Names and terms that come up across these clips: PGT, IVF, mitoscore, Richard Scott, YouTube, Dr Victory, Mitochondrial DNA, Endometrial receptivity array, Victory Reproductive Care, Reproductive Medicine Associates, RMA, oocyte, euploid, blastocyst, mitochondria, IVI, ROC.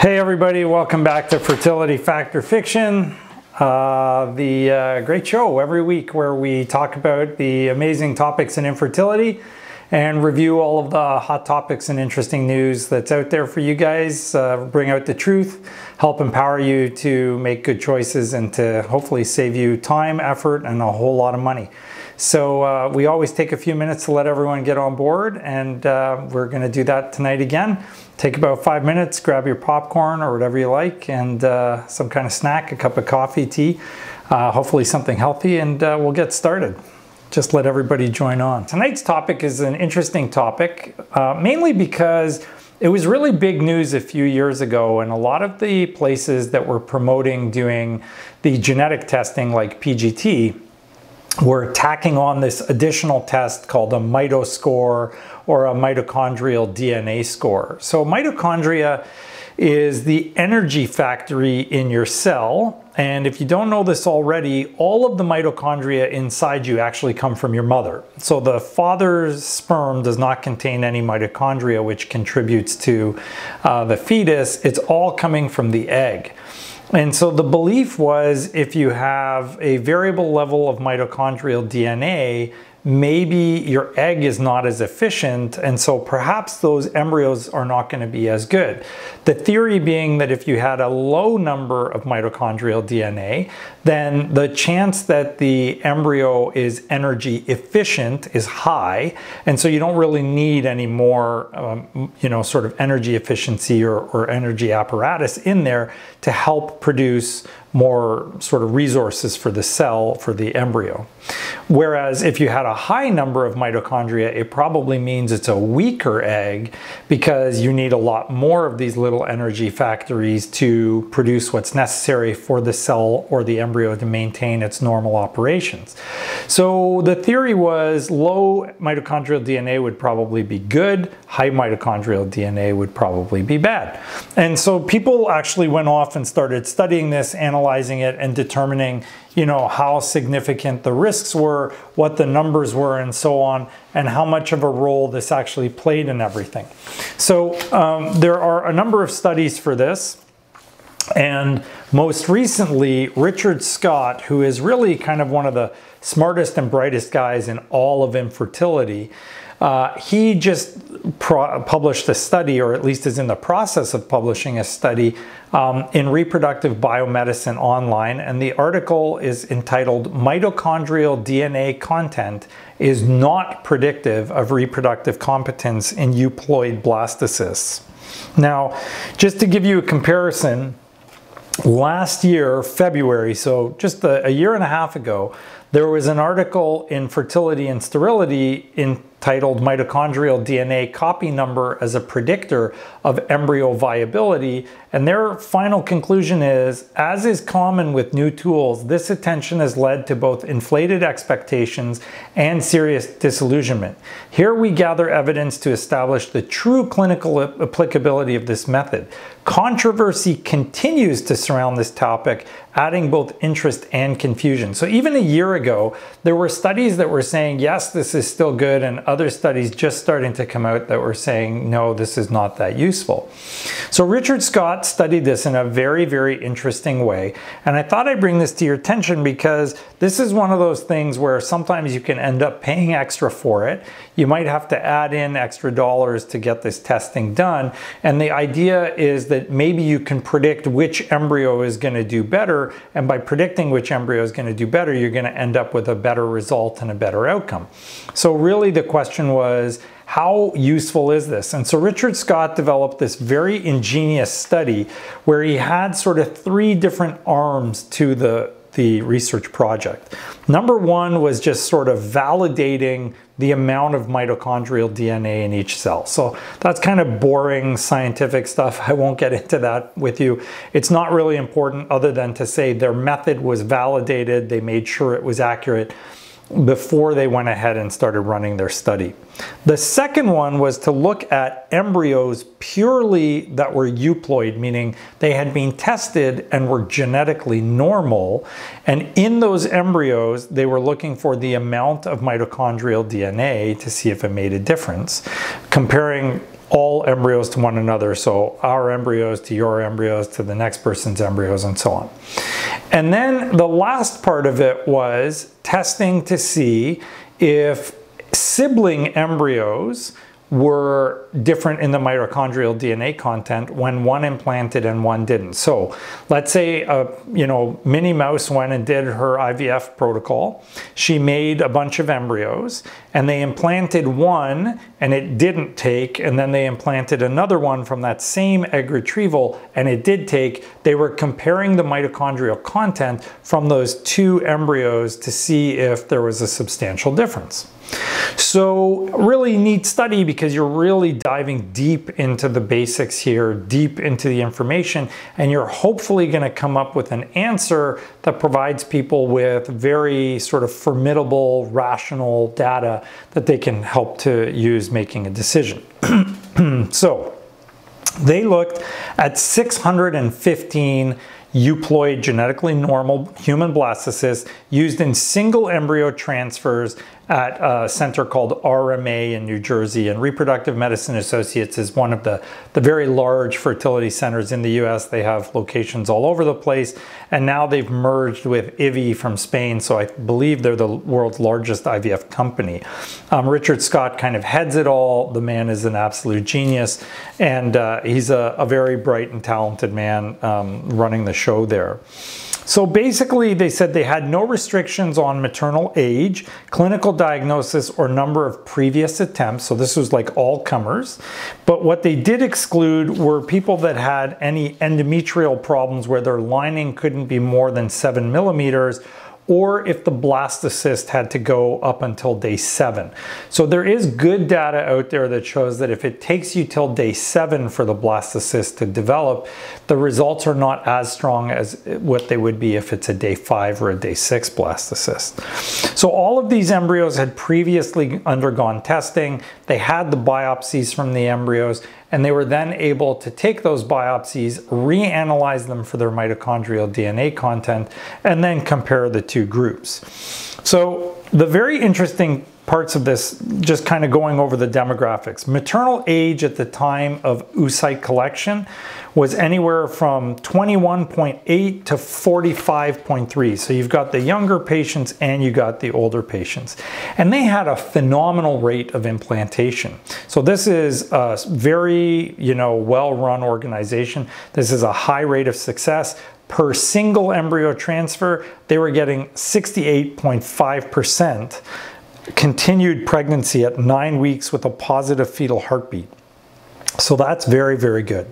Hey everybody, welcome back to Fertility Factor Fiction, the great show every week where we talk about the amazing topics in infertility and review all of the hot topics and interesting news that's out there for you guys, bring out the truth, help empower you to make good choices and to hopefully save you time, effort, and a whole lot of money. So we always take a few minutes to let everyone get on board, and we're going to do that tonight again. Take about 5 minutes, grab your popcorn or whatever you like, and some kind of snack, a cup of coffee, tea, hopefully something healthy, and we'll get started. Just let everybody join on. Tonight's topic is an interesting topic, mainly because it was really big news a few years ago, and a lot of the places that were promoting doing the genetic testing like PGT were tacking on this additional test called a mitoscore or a mitochondrial DNA score. So mitochondria is the energy factory in your cell. And if you don't know this already, all of the mitochondria inside you actually come from your mother. So the father's sperm does not contain any mitochondria, which contributes to the fetus. It's all coming from the egg. And so the belief was, if you have a variable level of mitochondrial DNA, maybe your egg is not as efficient, and so perhaps those embryos are not going to be as good. The theory being that if you had a low number of mitochondrial DNA, then the chance that the embryo is energy efficient is high, and so you don't really need any more you know, sort of energy efficiency or energy apparatus in there to help produce more sort of resources for the cell, for the embryo. Whereas if you had a high number of mitochondria, it probably means it's a weaker egg because you need a lot more of these little energy factories to produce what's necessary for the cell or the embryo to maintain its normal operations. So the theory was low mitochondrial DNA would probably be good, high mitochondrial DNA would probably be bad. And so people actually went off and started studying this, analyzing it, and determining, you know, how significant the risks were, what the numbers were, and so on, and how much of a role this actually played in everything. So there are a number of studies for this, and most recently, Richard Scott, who is really kind of one of the smartest and brightest guys in all of infertility, he just published a study, or at least is in the process of publishing a study in Reproductive Biomedicine Online, and the article is entitled "Mitochondrial DNA Content is Not Predictive of Reproductive Competence in Euploid Blastocysts." Now, just to give you a comparison, last year, February, so just a year and a half ago, there was an article in Fertility and Sterility entitled "Mitochondrial DNA Copy Number as a Predictor of Embryo Viability," and their final conclusion is, as is common with new tools, this attention has led to both inflated expectations and serious disillusionment. Here we gather evidence to establish the true clinical applicability of this method. Controversy continues to surround this topic, adding both interest and confusion. So even a year ago, there were studies that were saying, yes, this is still good, and other studies just starting to come out that were saying, no, this is not that useful. So Richard Scott studied this in a very, very interesting way, and I thought I'd bring this to your attention because this is one of those things where sometimes you can end up paying extra for it. You might have to add in extra dollars to get this testing done, and the idea is that maybe you can predict which embryo is going to do better, and by predicting which embryo is going to do better, you're going to end up with a better result and a better outcome. So really the question was, how useful is this? And so Richard Scott developed this very ingenious study where he had sort of three different arms to the research project. Number one was just sort of validating the amount of mitochondrial DNA in each cell. So that's kind of boring scientific stuff. I won't get into that with you. It's not really important other than to say their method was validated. They made sure it was accurate before they went ahead and started running their study. The second one was to look at embryos purely that were euploid, meaning they had been tested and were genetically normal. And in those embryos, they were looking for the amount of mitochondrial DNA to see if it made a difference, comparing all embryos to one another. So our embryos to your embryos to the next person's embryos and so on. And then the last part of it was testing to see if sibling embryos were different in the mitochondrial DNA content when one implanted and one didn't. So let's say, Minnie Mouse went and did her IVF protocol. She made a bunch of embryos and they implanted one and it didn't take, and then they implanted another one from that same egg retrieval and it did take. They were comparing the mitochondrial content from those two embryos to see if there was a substantial difference. So really neat study, because you're really diving deep into the basics here, deep into the information, and you're hopefully going to come up with an answer that provides people with very sort of formidable, rational data that they can help to use making a decision. So they looked at 615 euploid genetically normal human blastocysts used in single embryo transfers at a center called RMA in New Jersey, and Reproductive Medicine Associates is one of the very large fertility centers in the US. They have locations all over the place, and now they've merged with IVI from Spain, so I believe they're the world's largest IVF company. Richard Scott kind of heads it all. The man is an absolute genius, and he's a very bright and talented man running the show there. So basically they said they had no restrictions on maternal age, clinical diagnosis, or number of previous attempts. So this was like all comers. But what they did exclude were people that had any endometrial problems where their lining couldn't be more than 7 millimeters, or if the blastocyst had to go up until day 7. So there is good data out there that shows that if it takes you till day 7 for the blastocyst to develop, the results are not as strong as what they would be if it's a day 5 or a day 6 blastocyst. So all of these embryos had previously undergone testing. They had the biopsies from the embryos, and they were then able to take those biopsies, reanalyze them for their mitochondrial DNA content, and then compare the two groups. So the very interesting parts of this, just kind of going over the demographics. Maternal age at the time of oocyte collection was anywhere from 21.8 to 45.3. So you've got the younger patients and you got the older patients. And they had a phenomenal rate of implantation. So this is a very, well-run organization. This is a high rate of success. Per single embryo transfer, they were getting 68.5% continued pregnancy at 9 weeks with a positive fetal heartbeat. So that's very, very good.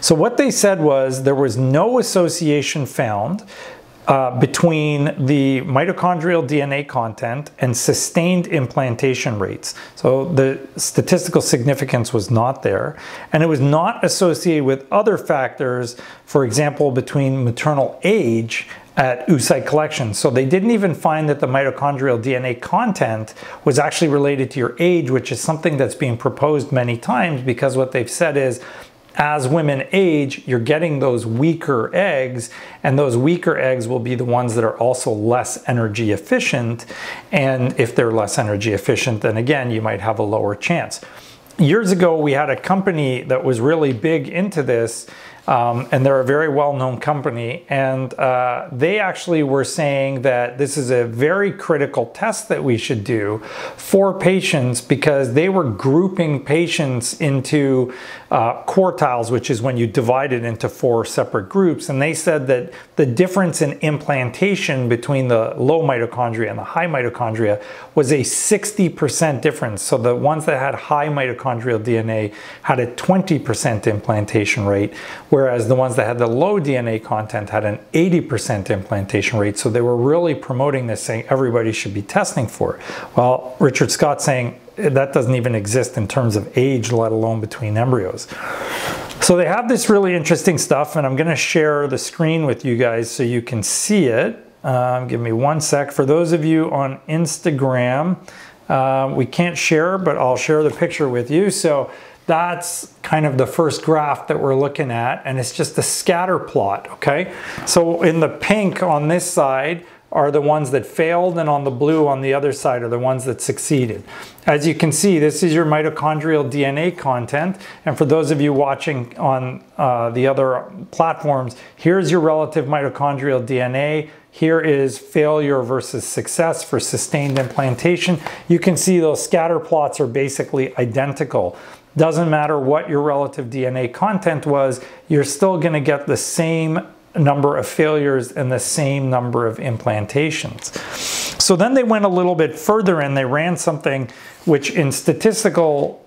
So what they said was there was no association found between the mitochondrial DNA content and sustained implantation rates. So the statistical significance was not there, and it was not associated with other factors, for example, between maternal age at oocyte collection. So they didn't even find that the mitochondrial DNA content was actually related to your age, which is something that's being proposed many times, because what they've said is as women age, you're getting those weaker eggs, and those weaker eggs will be the ones that are also less energy efficient. And if they're less energy efficient, then again, you might have a lower chance. Years ago, we had a company that was really big into this, and they're a very well-known company, and they actually were saying that this is a very critical test that we should do for patients, because they were grouping patients into quartiles, which is when you divide it into 4 separate groups, and they said that the difference in implantation between the low mitochondria and the high mitochondria was a 60% difference. So the ones that had high mitochondrial DNA had a 20% implantation rate, whereas the ones that had the low DNA content had an 80% implantation rate. So they were really promoting this, saying everybody should be testing for it. Well, Richard Scott saying that doesn't even exist in terms of age, let alone between embryos. So they have this really interesting stuff, and I'm going to share the screen with you guys so you can see it. Give me one sec. For those of you on Instagram, we can't share, but I'll share the picture with you. So that's kind of the first graph that we're looking at, and it's just a scatter plot, okay? So in the pink on this side are the ones that failed, and on the blue on the other side are the ones that succeeded. As you can see, this is your mitochondrial DNA content, and for those of you watching on the other platforms, here's your relative mitochondrial DNA. Here is failure versus success for sustained implantation. You can see those scatter plots are basically identical. Doesn't matter what your relative DNA content was, you're still going to get the same number of failures and the same number of implantations. So then they went a little bit further and they ran something which in statistical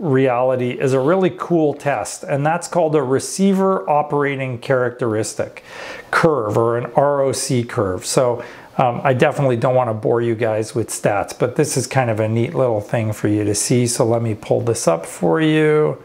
reality is a really cool test, and that's called a receiver operating characteristic curve, or an ROC curve. So I definitely don't want to bore you guys with stats, but this is kind of a neat little thing for you to see. So let me pull this up for you.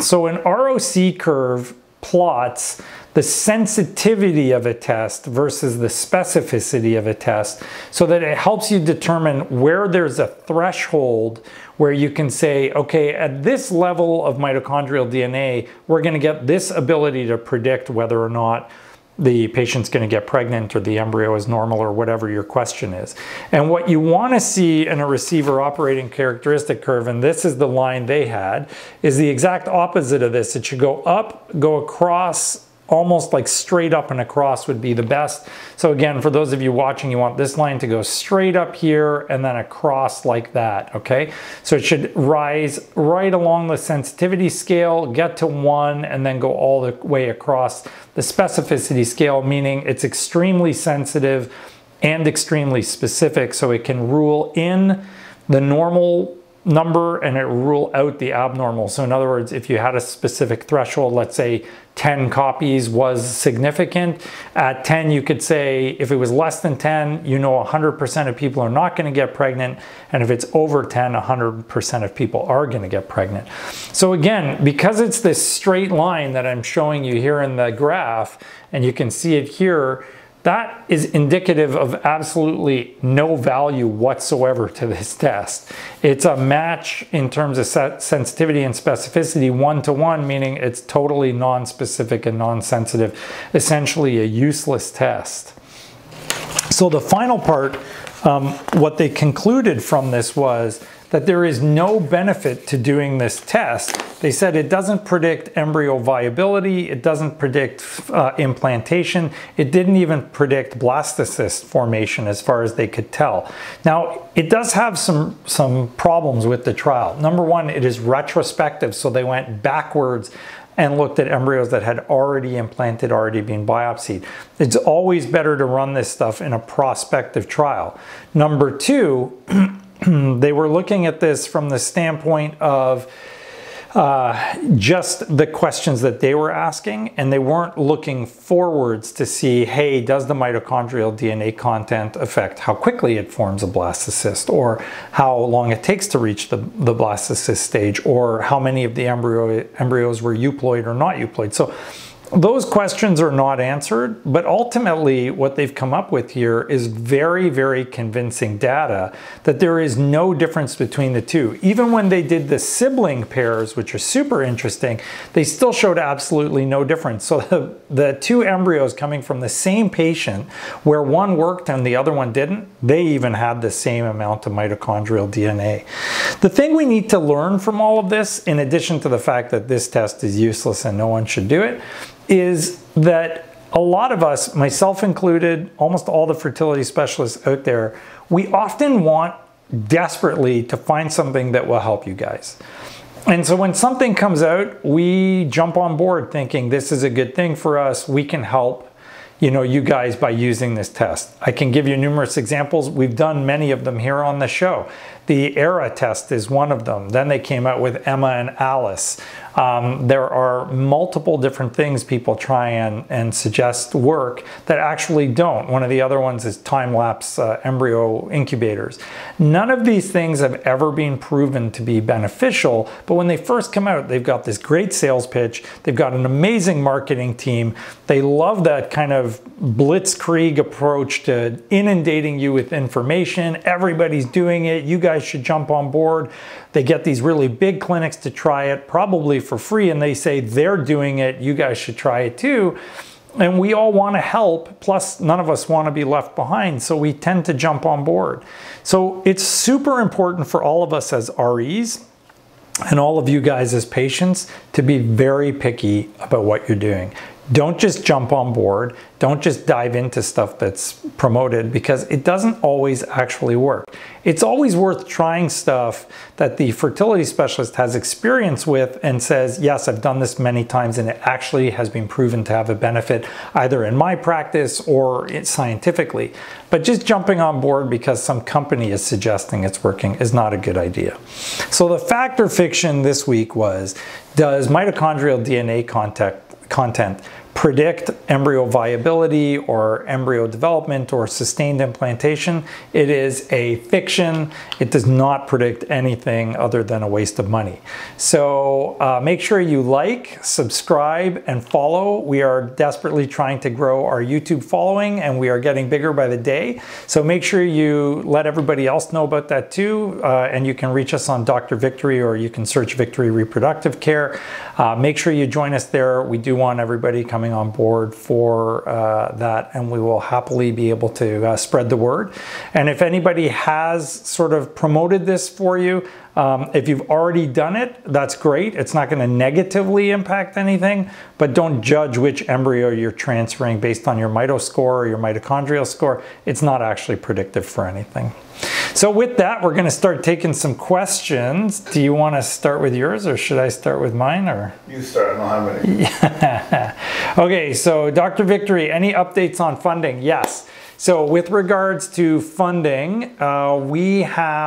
So an ROC curve plots the sensitivity of a test versus the specificity of a test, so that it helps you determine where there's a threshold where you can say, okay, at this level of mitochondrial DNA, we're going to get this ability to predict whether or not the patient's going to get pregnant or the embryo is normal or whatever your question is. And what you want to see in a receiver operating characteristic curve, and this is the line they had, is the exact opposite of this. It should go up, go across, almost like straight up and across would be the best. So again, for those of you watching, you want this line to go straight up here and then across like that, okay? So it should rise right along the sensitivity scale, get to 1, and then go all the way across the specificity scale, meaning it's extremely sensitive and extremely specific, so it can rule in the normal number and it rule out the abnormal. So in other words, if you had a specific threshold, let's say 10 copies was significant, at 10 you could say if it was less than 10, you know 100% of people are not going to get pregnant, and if it's over 10, 100% of people are going to get pregnant. So again, because it's this straight line that I'm showing you here in the graph, and you can see it here, that is indicative of absolutely no value whatsoever to this test. It's a match in terms of sensitivity and specificity 1-to-1, meaning it's totally non-specific and non-sensitive, essentially a useless test. So the final part, what they concluded from this was that there is no benefit to doing this test. They said it doesn't predict embryo viability, it doesn't predict implantation, it didn't even predict blastocyst formation as far as they could tell. Now, it does have some problems with the trial. Number one, it is retrospective, so they went backwards and looked at embryos that had already implanted, already been biopsied. It's always better to run this stuff in a prospective trial. Number two, they were looking at this from the standpoint of just the questions that they were asking, and they weren't looking forwards to see, hey, does the mitochondrial DNA content affect how quickly it forms a blastocyst, or how long it takes to reach the blastocyst stage, or how many of the embryos were euploid or not euploid. So those questions are not answered, but ultimately what they've come up with here is very, very convincing data that there is no difference between the two. Even when they did the sibling pairs, which are super interesting, they still showed absolutely no difference. So the two embryos coming from the same patient, where one worked and the other one didn't, they even had the same amount of mitochondrial DNA. The thing we need to learn from all of this, in addition to the fact that this test is useless and no one should do it, is that a lot of us, myself included, almost all the fertility specialists out there, we often want desperately to find something that will help you guys. And so when something comes out, we jump on board thinking this is a good thing for us, we can help, you know, you guys by using this test. I can give you numerous examples. We've done many of them here on the show. The ERA test is one of them. Then they came out with Emma and Alice. There are multiple different things people try and suggest work that actually don't. One of the other ones is time-lapse embryo incubators. None of these things have ever been proven to be beneficial, but when they first come out, they've got this great sales pitch, they've got an amazing marketing team, they love that kind of blitzkrieg approach to inundating you with information, everybody's doing it, you guys should jump on board. They get these really big clinics to try it, probably for free, and they say they're doing it, you guys should try it too. And we all want to help, plus none of us want to be left behind, so we tend to jump on board. So it's super important for all of us as REs and all of you guys as patients to be very picky about what you're doing. Don't just jump on board. Don't just dive into stuff that's promoted, because it doesn't always actually work. It's always worth trying stuff that the fertility specialist has experience with and says, yes, I've done this many times and it actually has been proven to have a benefit either in my practice or scientifically. But just jumping on board because some company is suggesting it's working is not a good idea. So the fact or fiction this week was, does mitochondrial DNA content predict embryo viability or embryo development or sustained implantation? It is a fiction. It does not predict anything other than a waste of money. So make sure you like, subscribe, and follow. We are desperately trying to grow our YouTube following, and we are getting bigger by the day. So make sure you let everybody else know about that too. And you can reach us on Dr. Victory, or you can search Victory Reproductive Care. Make sure you join us there. We do want everybody coming on board for that, and we will happily be able to spread the word. And if anybody has sort of promoted this for you, if you've already done it, that's great. It's not going to negatively impact anything, but don't judge which embryo you're transferring based on your mito score or your mitochondrial score. It's not actually predictive for anything. So with that, we're going to start taking some questions. Do you want to start with yours, or should I start with mine? Or you start, I don't have any. Yeah. Okay, so Dr. Victory, any updates on funding? Yes. So with regards to funding, we have